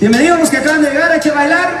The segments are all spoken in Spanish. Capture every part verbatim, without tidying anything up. Bienvenidos los que acaban de llegar, hay que bailar.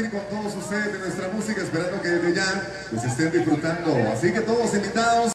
compartir con todos ustedes de nuestra música, esperando que desde ya pues estén disfrutando. Así que todos invitados.